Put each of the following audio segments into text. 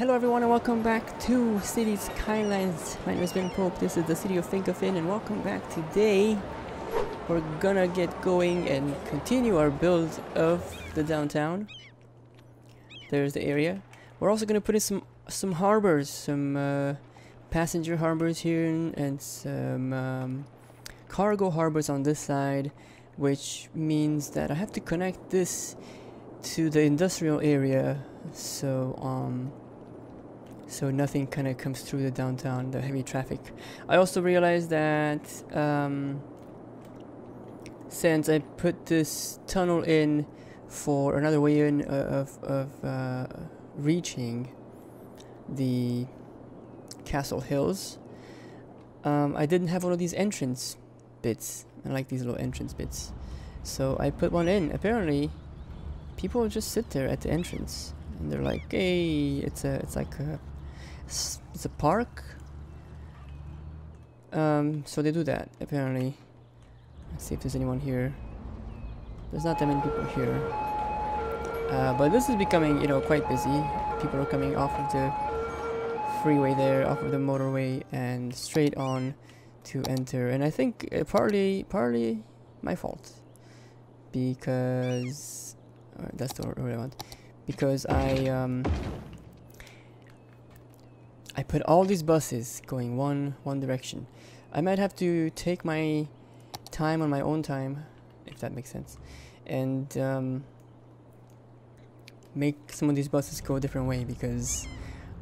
Hello everyone and welcome back to City Skylines. My name is Ben Pope, this is the city of Vinkeveen and welcome back. Today we're gonna get going and continue our build of the downtown. There's the area. We're also gonna put in some harbors, some passenger harbors here and some cargo harbors on this side, which means that I have to connect this to the industrial area so nothing kind of comes through the downtown, the heavy traffic. I also realized that since I put this tunnel in for another way in of reaching the Castle Hills, I didn't have one of these entrance bits. I like these little entrance bits. So I put one in. Apparently, people just sit there at the entrance. And they're like, hey, it's like a park. So they do that, apparently. Let's see if there's anyone here. There's not that many people here. But this is becoming, you know, quite busy. People are coming off of the freeway there, off of the motorway, and straight on to enter. And I think partly my fault. Because... that's not what I want. Because I put all these buses going one direction. I might have to take my time on my own time, if that makes sense, and make some of these buses go a different way, because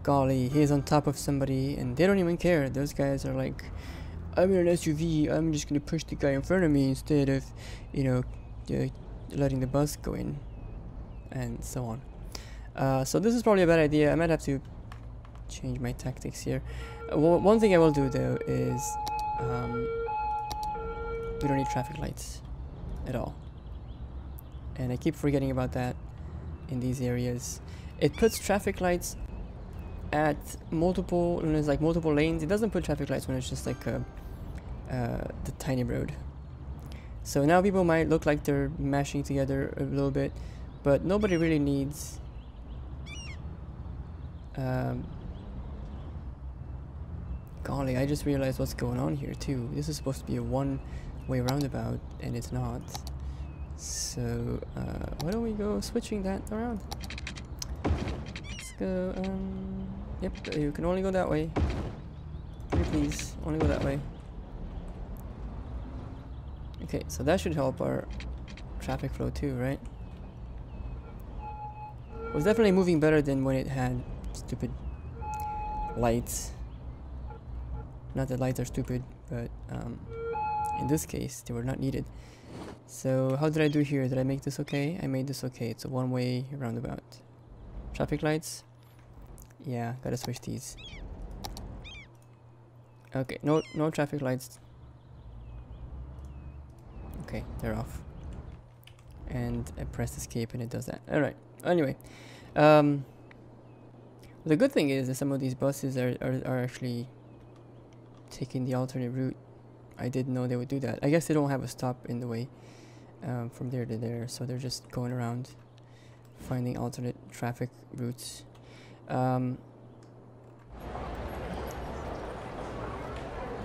golly, he's on top of somebody and they don't even care. Those guys are like, I'm in an SUV, I'm just gonna push the guy in front of me instead of, you know, letting the bus go in, and so on. So this is probably a bad idea. I might have to change my tactics here. One thing I will do though is we don't need traffic lights at all, and I keep forgetting about that. In these areas, it puts traffic lights at multiple, when it's like multiple lanes. It doesn't put traffic lights when it's just like the tiny road. So now people might look like they're mashing together a little bit, but nobody really needs golly, I just realized what's going on here too. This is supposed to be a one-way roundabout and it's not. So why don't we go switching that around? Let's go yep, you can only go that way. Please, only go that way. Okay, so that should help our traffic flow too, right? It was definitely moving better than when it had stupid lights. Not that lights are stupid, but in this case, they were not needed. So how did I do here? Did I make this okay? I made this okay. It's a one-way roundabout. Traffic lights? Yeah, gotta switch these. Okay, no traffic lights. Okay, they're off. And I press escape and it does that. Alright, anyway. The good thing is that some of these buses are actually taking the alternate route. I didn't know they would do that. I guess they don't have a stop in the way from there to there, so they're just going around finding alternate traffic routes.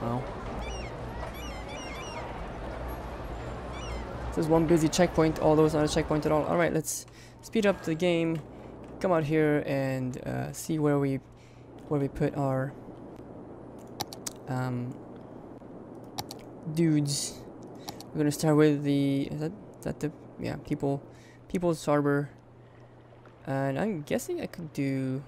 Well. There's one busy checkpoint, although it's not a checkpoint at all. Alright, let's speed up the game, come out here and see where we put our dudes. We're gonna start with the People's Harbor. And I'm guessing I could do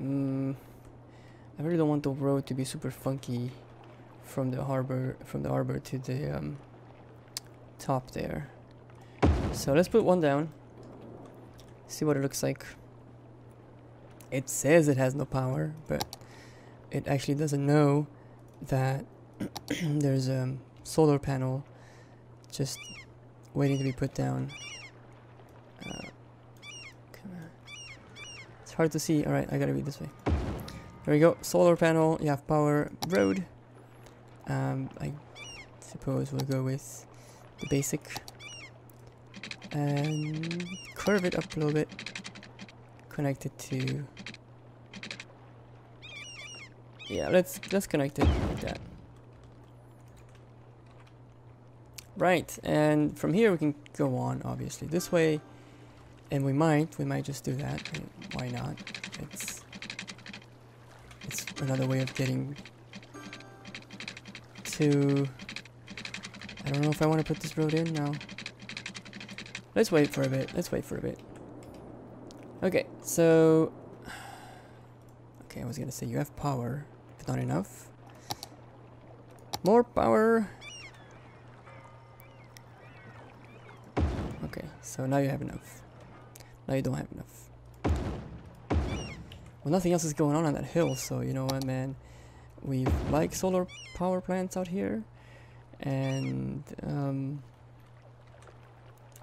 I really don't want the road to be super funky. From the harbor to the top there. So let's put one down. See what it looks like. It says it has no power, but it actually doesn't know that there's a solar panel just waiting to be put down. Come on. It's hard to see. All right, I gotta read this way. There we go. Solar panel. You have power. Road. I suppose we'll go with the basic and curve it up a little bit, connect it to, yeah, let's connect it like that. Right, and from here we can go on, obviously, this way, and we might just do that. Why not? It's another way of getting to. I don't know if I want to put this road in now. Let's wait for a bit. Okay, so. Okay, I was gonna say you have power, but not enough. More power. Okay, so now you have enough. Now you don't have enough. Well, nothing else is going on that hill, so you know what, man. We've like solar power plants out here, and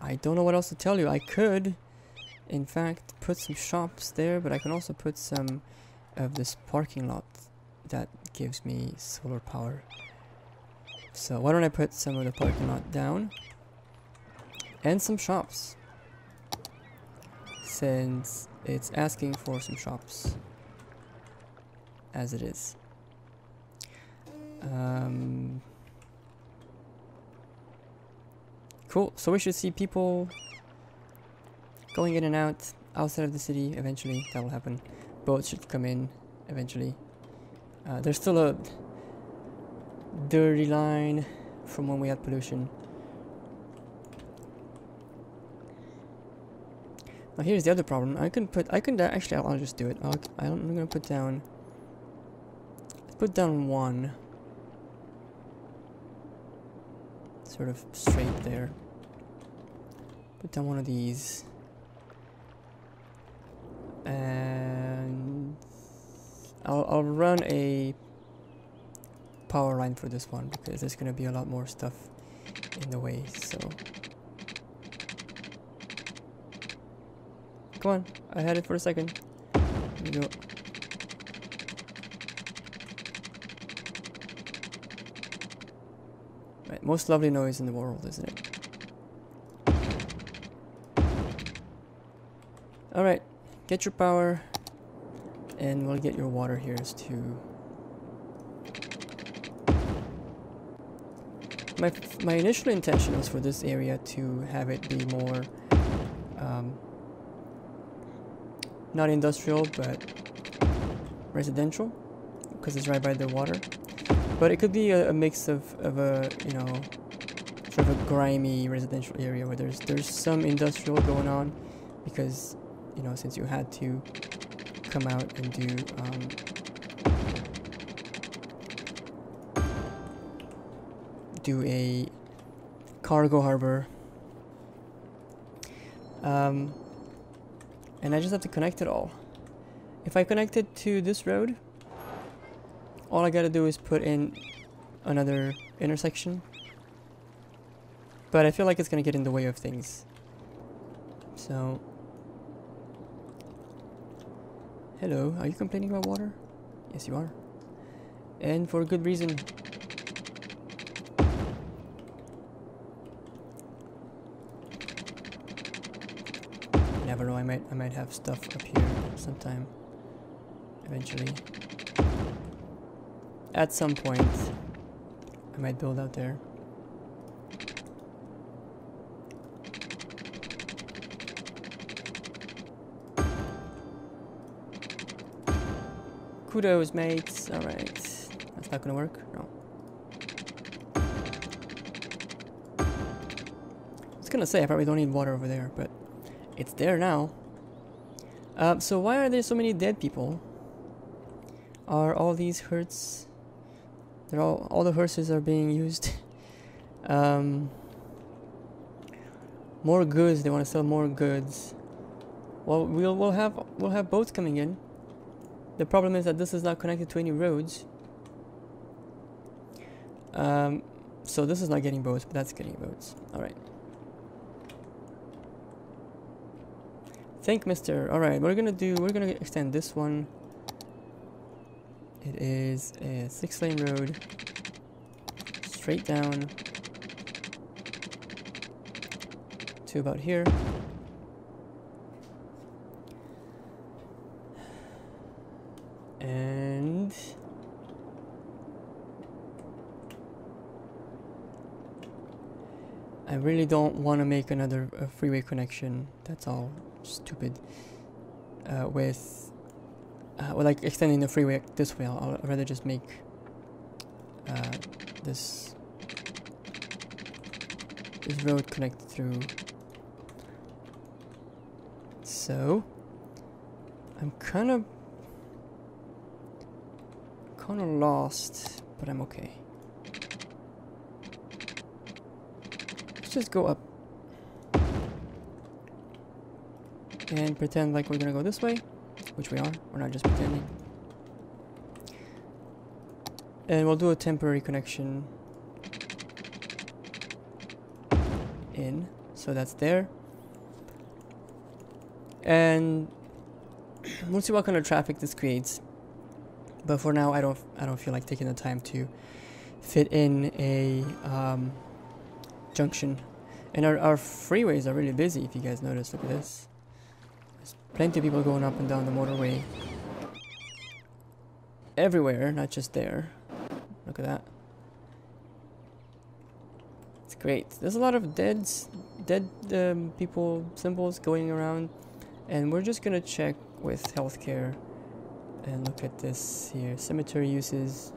I don't know what else to tell you. I could, in fact, put some shops there, but I can also put some of this parking lot that gives me solar power. So why don't I put some of the parking lot down? And some shops, since it's asking for some shops as it is. Cool, so we should see people going in and out outside of the city eventually. That will happen. Boats should come in eventually. There's still a dirty line from when we had pollution. Now here's the other problem. I'll just do it. I'm gonna put down. Let's put down one. Sort of straight there. Put down one of these. And I'll run a power line for this one because there's gonna be a lot more stuff in the way. So. Come on, I had it for a second. Here we go. Right, most lovely noise in the world, isn't it? Alright, get your power, and we'll get your water here too. My initial intention was for this area to have it be more not industrial, but residential, because it's right by the water. But it could be a mix of a, you know, sort of a grimy residential area where there's some industrial going on, because, you know, since you had to come out and do do a cargo harbor. And I just have to connect it all. If I connect it to this road, all I gotta do is put in another intersection. But I feel like it's gonna get in the way of things. So. Hello, are you complaining about water? Yes, you are. And for a good reason. Never know, I might have stuff up here sometime, eventually. At some point, I might build out there. Kudos, mates. Alright, that's not gonna work? No. I was gonna say, I probably don't need water over there, but it's there now. So why are there so many dead people? Are all these herds? They're all the hearses are being used. More goods. They want to sell more goods. Well, we'll have boats coming in. The problem is that this is not connected to any roads. So this is not getting boats, but that's getting boats. All right. Thank Mr. Alright, we're gonna extend this one. It is a 6-lane road. Straight down to about here. And I really don't want to make another freeway connection. That's all stupid. Well, like extending the freeway this way, I'll rather just make this road connect through. So I'm kind of lost, but I'm okay. Let's just go up and pretend like we're gonna go this way, which we are. We're not just pretending. And we'll do a temporary connection in. So that's there. And we'll see what kind of traffic this creates. But for now, I don't feel like taking the time to fit in a junction. And our freeways are really busy, if you guys notice. Look at this. There's plenty of people going up and down the motorway. Everywhere, not just there. Look at that. It's great. There's a lot of dead people, symbols going around. And we're just gonna check with healthcare and look at this here. Cemetery uses.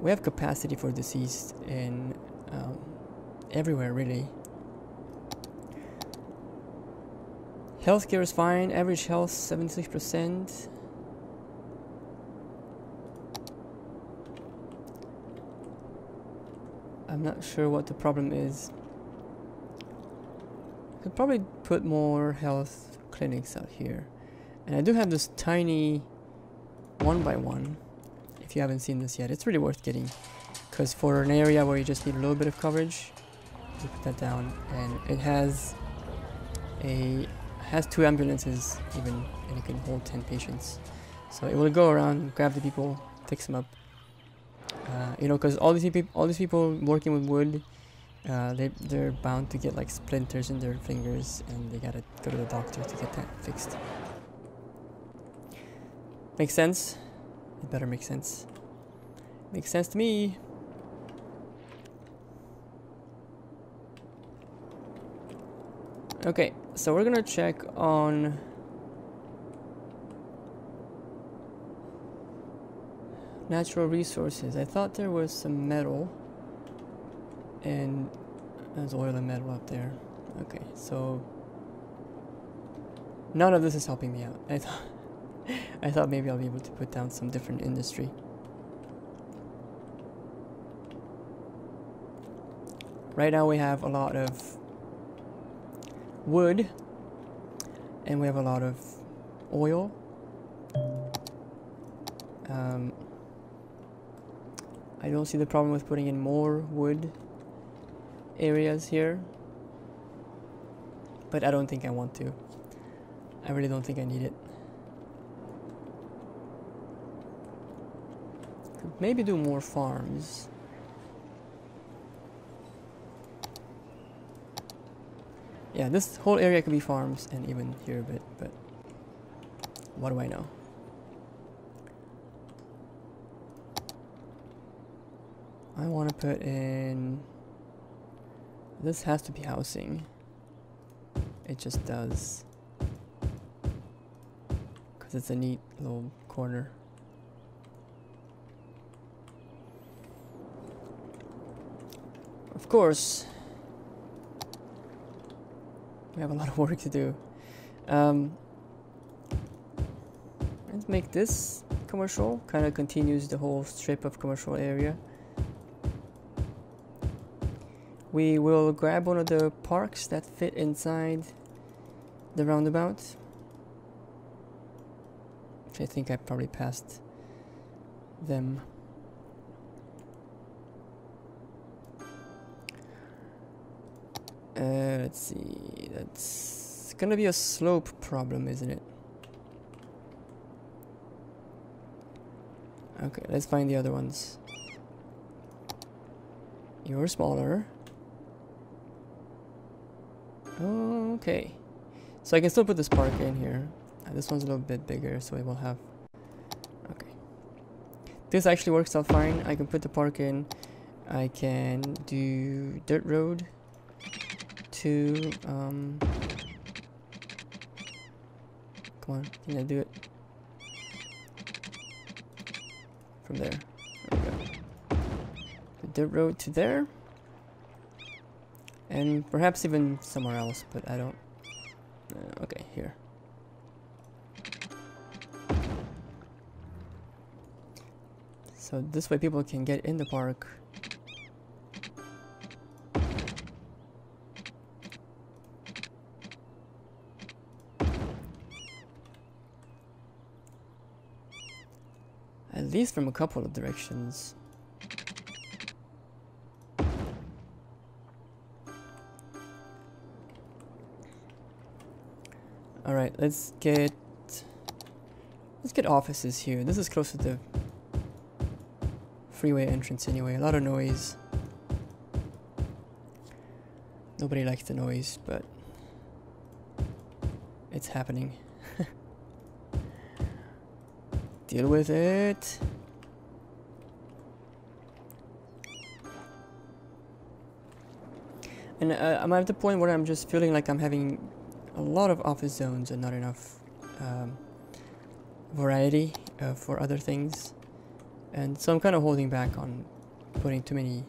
We have capacity for deceased in everywhere, really. Healthcare is fine. Average health 76%. I'm not sure what the problem is. Could probably put more health clinics out here. And I do have this tiny 1x1. If you haven't seen this yet, it's really worth getting, because for an area where you just need a little bit of coverage, you put that down, and it has two ambulances even, and it can hold 10 patients. So it will go around, grab the people, fix them up. You know, because all these people working with wood, they're bound to get like splinters in their fingers, and they gotta go to the doctor to get that fixed. Makes sense? It better make sense. Makes sense to me. Okay, so we're gonna check on. Natural resources. I thought there was some metal, and there's oil and metal up there. Okay, so none of this is helping me out. I thought maybe I'll be able to put down some different industry. Right now we have a lot of wood, and we have a lot of oil. I don't see the problem with putting in more wood areas here, but I don't think I want to. I really don't think I need it. Could maybe do more farms. Yeah, this whole area could be farms, and even here a bit, but what do I know? I want to put in, this has to be housing, it just does, because it's a neat little corner. Of course, we have a lot of work to do. Let's make this commercial, kind of continues the whole strip of commercial area. We will grab one of the parks that fit inside the roundabout, which I think I probably passed them. Let's see, that's gonna be a slope problem, isn't it? Okay, let's find the other ones. You're smaller. Okay, so I can still put this park in here. This one's a little bit bigger, so it will have. Okay. This actually works out fine. I can put the park in. I can do dirt road to come on, can I do it from there? There we go. The dirt road to there, and perhaps even somewhere else, but I don't. Okay, here. So this way people can get in the park. At least from a couple of directions. All right, let's get offices here. This is close to the freeway entrance anyway. A lot of noise. Nobody likes the noise, but it's happening. Deal with it. And I'm at the point where I'm just feeling like I'm having a lot of office zones and not enough variety for other things. And so I'm kind of holding back on putting too many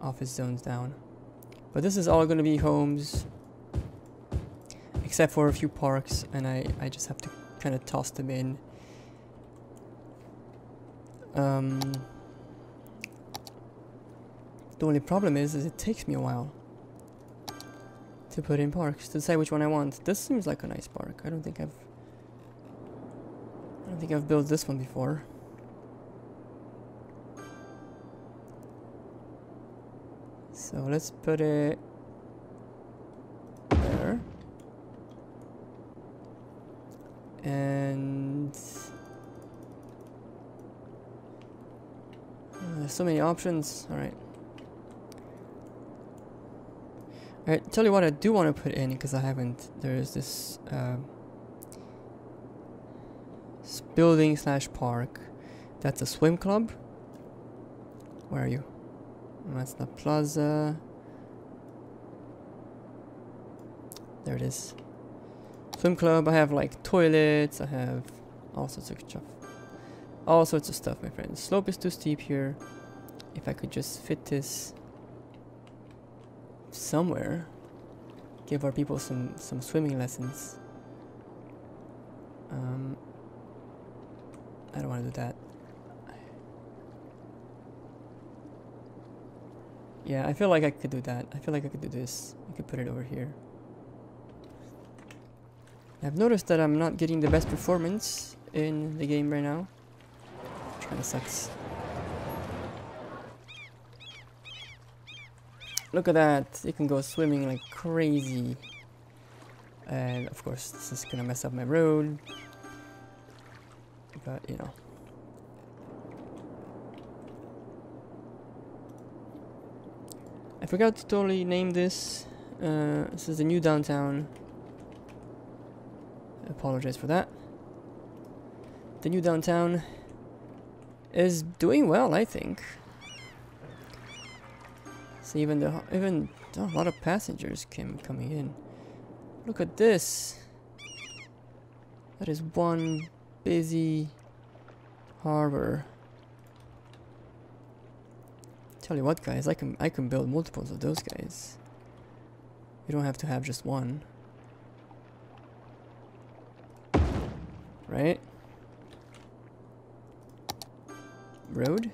office zones down. But this is all going to be homes, except for a few parks, and I just have to kind of toss them in. The only problem is it takes me a while to put in parks, to decide which one I want. This seems like a nice park. I don't think I've built this one before. So let's put it there. And there's so many options. Alright. Alright, tell you what I do want to put in, because I haven't. There is this building slash park. That's a swim club. Where are you? That's the plaza. There it is. Swim club. I have like toilets. I have all sorts of stuff. All sorts of stuff, my friend. Slope is too steep here. If I could just fit this somewhere. Give our people some swimming lessons. I don't want to do that. Yeah, I feel like I could do that. I feel like I could do this. I could put it over here. I've noticed that I'm not getting the best performance in the game right now, which kind of sucks. Look at that. You can go swimming like crazy. And of course, this is gonna mess up my road. But, you know. I forgot to totally name this. This is the new downtown. I apologize for that. The new downtown is doing well, I think. See, even a lot of passengers coming in. Look at this. That is one busy harbor. Tell you what, guys, I can build multiples of those guys. You don't have to have just one, right? Road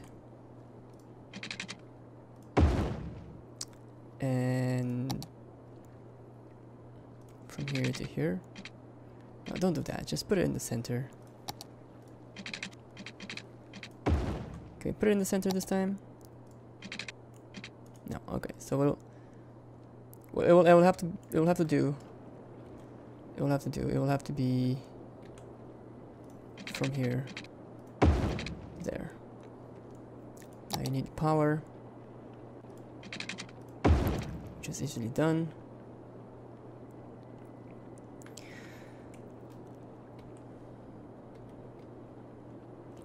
and from here to here. No, don't do that. Just put it in the center. Okay, put it in the center this time. No, okay, so it will have to be from here there. Now you need power, which is easily done.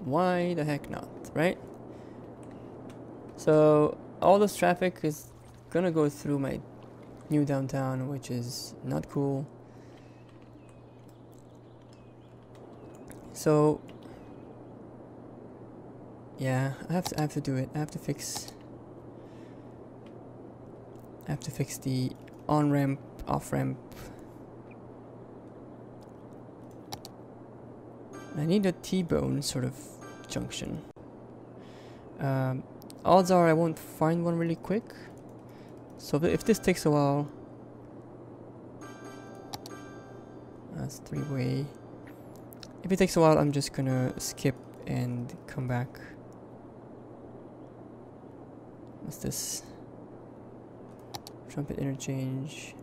why the heck not, right? So all this traffic is gonna go through my new downtown, which is not cool. So yeah, I have to do it. I have to fix the on-ramp, off-ramp. I need a T-bone sort of junction. Odds are I won't find one really quick. So if this takes a while, that's three-way. If it takes a while, I'm just gonna skip and come back. What's this? Trumpet interchange.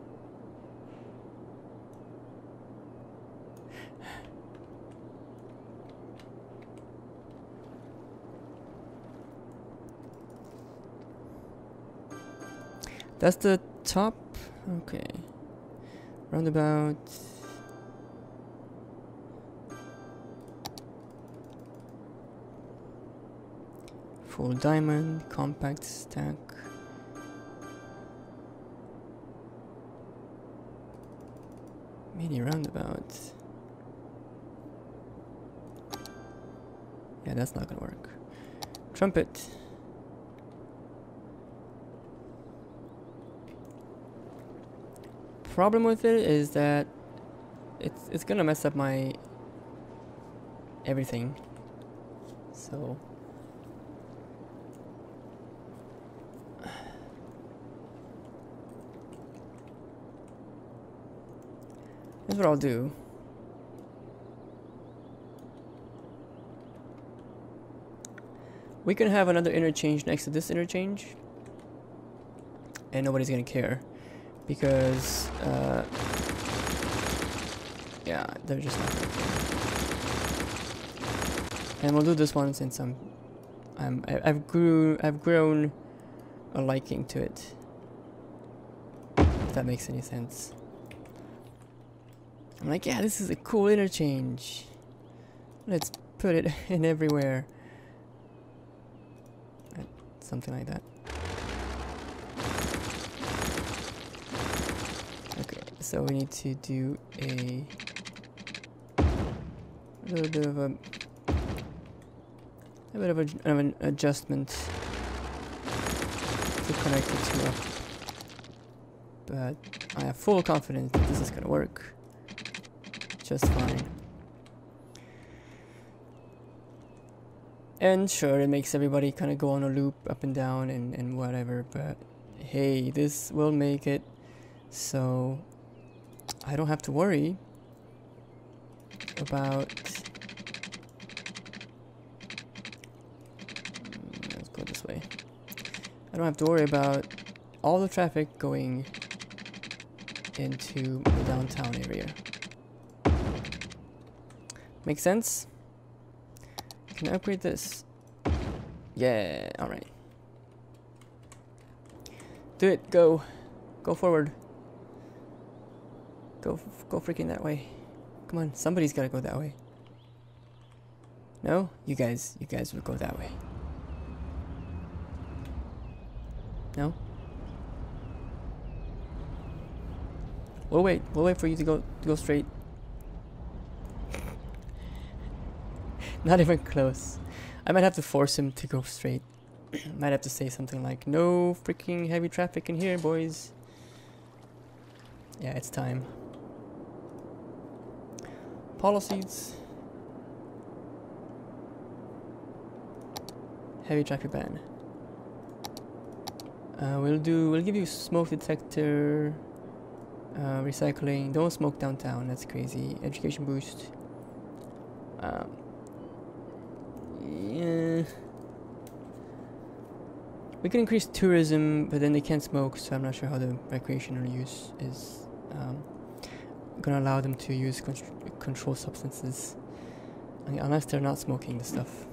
That's the top. Okay. Roundabout. Full diamond, compact stack. Mini roundabout. Yeah, that's not gonna work. Trumpet. Problem with it is that it's gonna mess up my everything. So that's what I'll do. We can have another interchange next to this interchange, and nobody's gonna care. Because, yeah, they're just not good. And we'll do this one since I've grown a liking to it. If that makes any sense. I'm like, yeah, this is a cool interchange. Let's put it in everywhere. Something like that. So we need to do a little bit of an adjustment to connect the two up. But I have full confidence that this is gonna work just fine. And sure, it makes everybody kind of go on a loop up and down and whatever, but hey, this will make it so I don't have to worry about. Let's go this way. I don't have to worry about all the traffic going into the downtown area. Make sense? Can I upgrade this? Yeah, alright. Do it, go. Go forward. Go freaking that way. Come on, somebody's gotta go that way. No? You guys would go that way. No? We'll wait for you to go straight. Not even close. I might have to force him to go straight. Might have to say something like, no freaking heavy traffic in here, boys. Yeah, it's time. Policies. Heavy traffic ban. We'll give you smoke detector, recycling. Don't smoke downtown, that's crazy. Education boost. Yeah. We can increase tourism, but then they can't smoke, so I'm not sure how the recreational use is gonna allow them to use control substances, unless they're not smoking the stuff.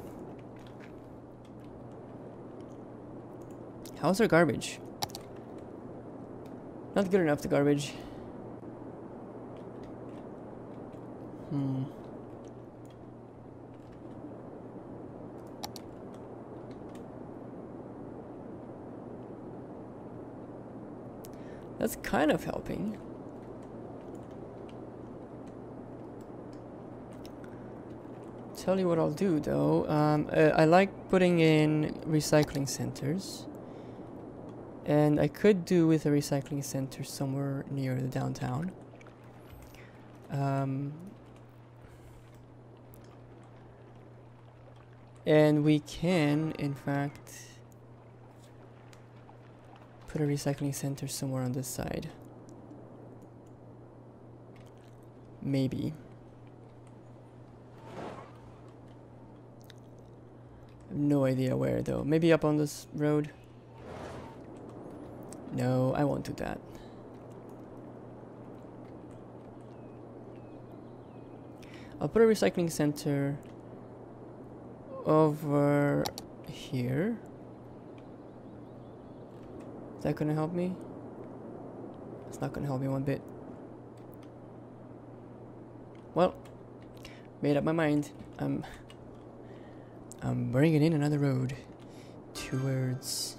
How's our garbage? Not good enough, the garbage. That's kind of helping. Tell you what I'll do though, I like putting in recycling centers, and I could do with a recycling center somewhere near the downtown. And we can in fact put a recycling center somewhere on this side, maybe. No idea where though. Maybe up on this road? No, I won't do that. I'll put a recycling center over here. Is that gonna help me? It's not gonna help me one bit. Well, made up my mind. I'm bringing in another road towards...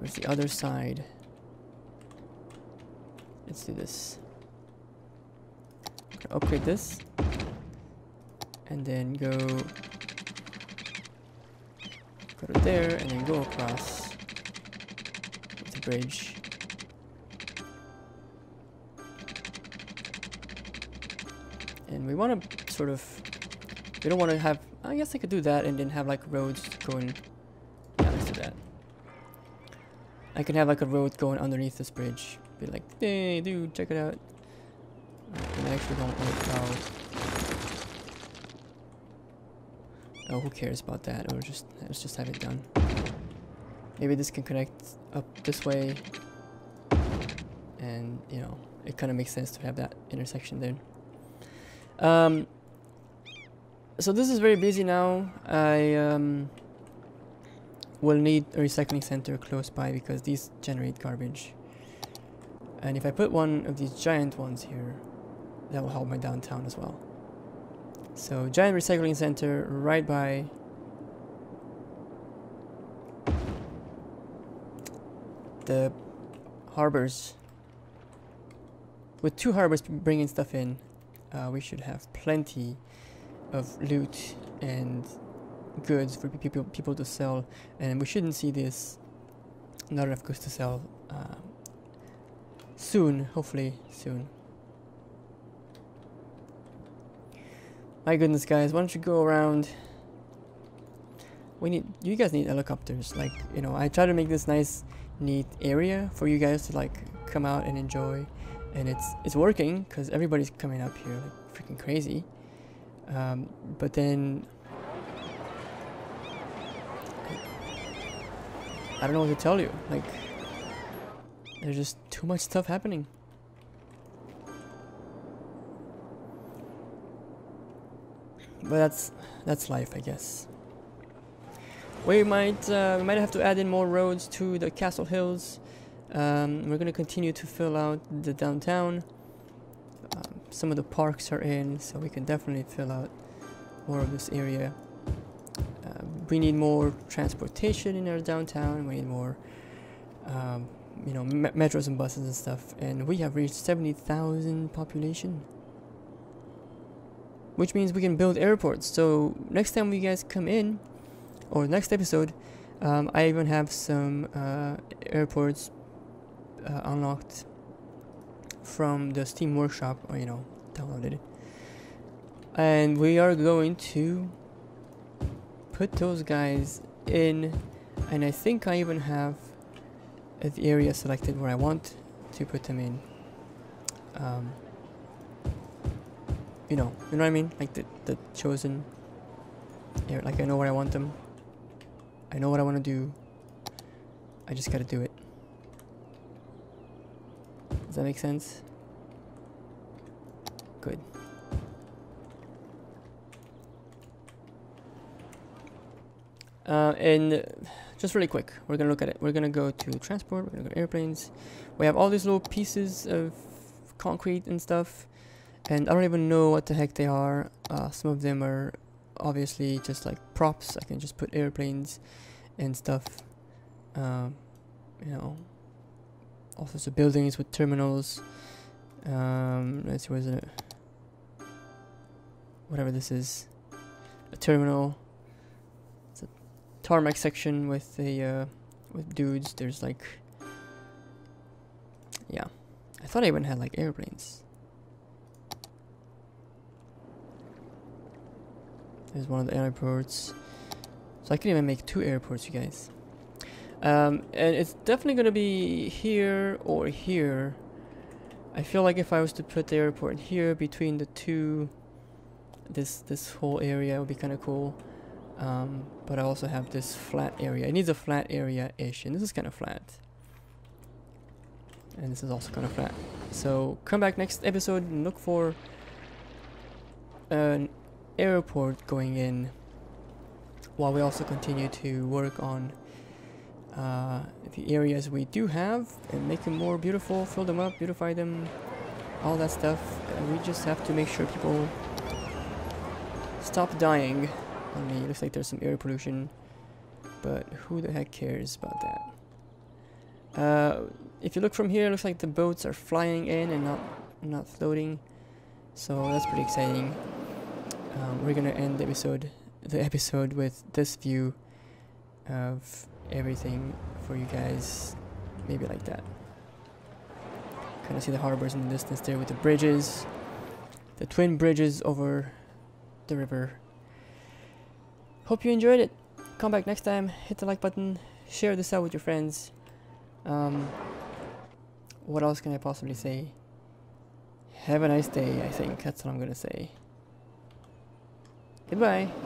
Where's the other side? Let's do this. Upgrade this. And then go to there and then go across the bridge. And we want to... sort of, we don't want to have, I guess I could do that and then have like roads going, yeah, let's do that. I can have like a road going underneath this bridge, be like, hey dude, check it out. And I actually don't like how, oh, who cares about that, or just, let's just have it done. Maybe this can connect up this way, and you know, it kind of makes sense to have that intersection there. So this is very busy now. I will need a recycling center close by because these generate garbage. And if I put one of these giant ones here, that will help my downtown as well. So giant recycling center right by the harbors. With two harbors bringing stuff in, we should have plenty of loot and goods for people to sell, and we shouldn't see this, not enough goods to sell, soon, hopefully soon. My goodness guys, why don't you go around? You guys need helicopters, like, you know, I try to make this nice neat area for you guys to like come out and enjoy, and it's working because everybody's coming up here like freaking crazy. But then I don't know what to tell you, like there's just too much stuff happening. But that's life, I guess. We might have to add in more roads to the Castle Hills. We're gonna continue to fill out the downtown. Some of the parks are in, so we can definitely fill out more of this area. We need more transportation in our downtown. We need more, you know, metros and buses and stuff. And we have reached 70,000 population, which means we can build airports. So next time you guys come in, or next episode, I even have some airports unlocked from the Steam Workshop, or you know, downloaded, and we are going to put those guys in. And I think I even have the area selected where I want to put them in. You know what I mean, like the chosen area. Like I know where I want them, I know what I want to do, I just gotta do it. Does that make sense? Good. And just really quick, we're gonna look at it. We're gonna go to transport, we're gonna go to airplanes. We have all these little pieces of concrete and stuff, and I don't even know what the heck they are. Some of them are obviously just like props. I can just put airplanes and stuff. you know, all sorts of buildings with terminals. Let's see, where's it? Whatever this is, a terminal. It's a tarmac section with a with dudes. There's like, yeah, I thought I even had like airplanes. There's one of the airports, so I can even make two airports, you guys. And it's definitely gonna be here or here. I feel like if I was to put the airport here between the two, this whole area would be kind of cool. But I also have this flat area. It needs a flat area-ish, and this is kind of flat. And this is also kind of flat. So come back next episode and look for an airport going in, while we also continue to work on the areas we do have and make them more beautiful, fill them up, beautify them, all that stuff. We just have to make sure people stop dying on me. Looks like there's some air pollution, but who the heck cares about that? If you look from here, it looks like the boats are flying in and not floating, so that's pretty exciting. We're gonna end the episode with this view of everything for you guys, maybe like that. Kind of see the harbors in the distance there with the bridges, the twin bridges over the river. Hope you enjoyed it. Come back next time, hit the like button, share this out with your friends. What else can I possibly say? Have a nice day, I think that's what I'm gonna say. Goodbye.